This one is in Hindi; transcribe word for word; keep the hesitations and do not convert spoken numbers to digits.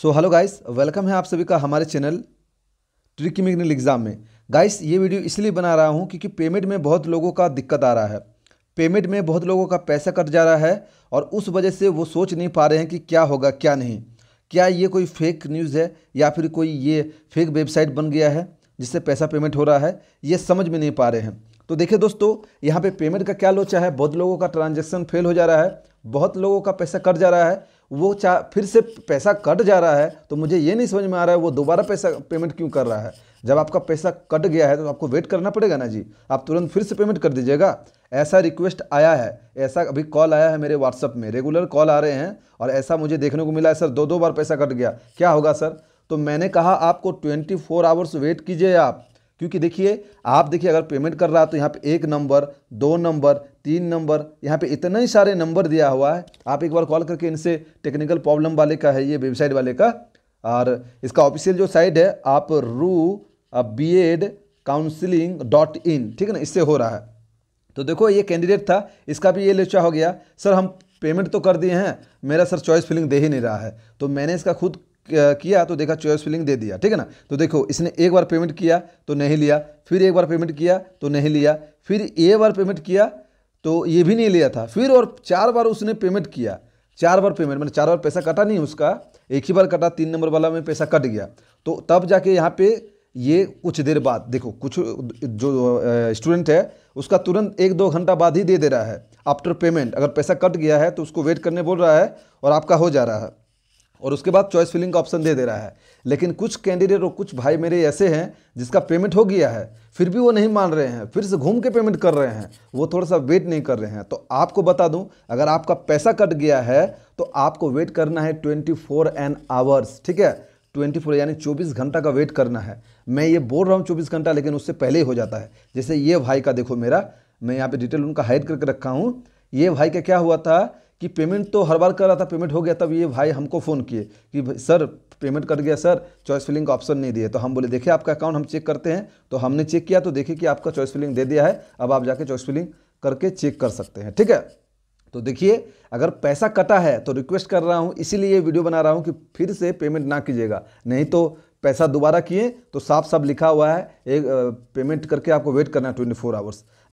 सो हेलो गाइस, वेलकम है आप सभी का हमारे चैनल ट्रिकी मैग्नेटिक एग्जाम में। गाइस ये वीडियो इसलिए बना रहा हूँ क्योंकि पेमेंट में बहुत लोगों का दिक्कत आ रहा है, पेमेंट में बहुत लोगों का पैसा कट जा रहा है और उस वजह से वो सोच नहीं पा रहे हैं कि क्या होगा क्या नहीं, क्या ये कोई फेक न्यूज़ है या फिर कोई ये फेक वेबसाइट बन गया है जिससे पैसा पेमेंट हो रहा है, ये समझ में नहीं पा रहे हैं। तो देखिए दोस्तों, यहाँ पे पेमेंट का क्या लोचा है, बहुत लोगों का ट्रांजैक्शन फेल हो जा रहा है, बहुत लोगों का पैसा कट जा रहा है, वो चा फिर से पैसा कट जा रहा है। तो मुझे ये नहीं समझ में आ रहा है वो दोबारा पैसा पेमेंट क्यों कर रहा है, जब आपका पैसा कट गया है तो आपको वेट करना पड़ेगा ना जी, आप तुरंत फिर से पेमेंट कर दीजिएगा। ऐसा रिक्वेस्ट आया है, ऐसा अभी कॉल आया है मेरे व्हाट्सअप में, रेगुलर कॉल आ रहे हैं और ऐसा मुझे देखने को मिला है, सर दो दो बार पैसा कट गया, क्या होगा सर। तो मैंने कहा आपको ट्वेंटी फोर आवर्स वेट कीजिए आप, क्योंकि देखिए आप देखिए अगर पेमेंट कर रहा है तो यहाँ पे एक नंबर, दो नंबर, तीन नंबर, यहाँ पे इतने ही सारे नंबर दिया हुआ है। आप एक बार कॉल करके इनसे, टेक्निकल प्रॉब्लम वाले का है ये वेबसाइट वाले का, और इसका ऑफिशियल जो साइट है आप रू B Ed counselling dot in, ठीक है ना, इससे हो रहा है। तो देखो ये कैंडिडेट था, इसका भी ये लोचा हो गया, सर हम पेमेंट तो कर दिए हैं, मेरा सर चॉइस फिलिंग दे ही नहीं रहा है। तो मैंने इसका खुद किया तो देखा चॉइस फिलिंग दे दिया, ठीक है ना। तो देखो इसने एक बार पेमेंट किया तो नहीं लिया, फिर एक बार पेमेंट किया तो नहीं लिया, फिर एक बार पेमेंट किया तो ये भी नहीं लिया था, फिर और चार बार उसने पेमेंट किया, चार बार पेमेंट मतलब चार बार पैसा कटा नहीं उसका, एक ही बार कटा, तीन नंबर वाला में पैसा कट गया। तो तब जाके यहाँ पे ये कुछ देर बाद देखो, कुछ जो स्टूडेंट है उसका तुरंत एक दो घंटा बाद ही दे दे रहा है आफ्टर पेमेंट। अगर पैसा कट गया है तो उसको वेट करने बोल रहा है और आपका हो जा रहा है, और उसके बाद चॉइस फिलिंग का ऑप्शन दे दे रहा है। लेकिन कुछ कैंडिडेट और कुछ भाई मेरे ऐसे हैं जिसका पेमेंट हो गया है फिर भी वो नहीं मान रहे हैं, फिर से घूम के पेमेंट कर रहे हैं, वो थोड़ा सा वेट नहीं कर रहे हैं। तो आपको बता दूं, अगर आपका पैसा कट गया है तो आपको वेट करना है ट्वेंटी फोर एन आवर्स, ठीक है, ट्वेंटी फोर यानी चौबीस घंटा का वेट करना है। मैं ये बोल रहा हूँ चौबीस घंटा, लेकिन उससे पहले ही हो जाता है। जैसे ये भाई का देखो, मेरा मैं यहाँ पर डिटेल उनका हाइड करके रखा हूँ। ये भाई का क्या हुआ था कि पेमेंट तो हर बार कर रहा था, पेमेंट हो गया, तब ये भाई हमको फ़ोन किए कि सर पेमेंट कट गया सर, चॉइस फिलिंग का ऑप्शन नहीं दिए। तो हम बोले देखिए आपका अकाउंट हम चेक करते हैं, तो हमने चेक किया तो देखिए कि आपका चॉइस फिलिंग दे दिया है, अब आप जाके चॉइस फिलिंग करके चेक कर सकते हैं, ठीक है। तो देखिए अगर पैसा कटा है तो रिक्वेस्ट कर रहा हूँ, इसीलिए ये वीडियो बना रहा हूँ कि फिर से पेमेंट ना कीजिएगा, नहीं तो पैसा दोबारा किए तो साफ साफ लिखा हुआ है, एक पेमेंट करके आपको वेट करना है ट्वेंटी फोर आवर्स।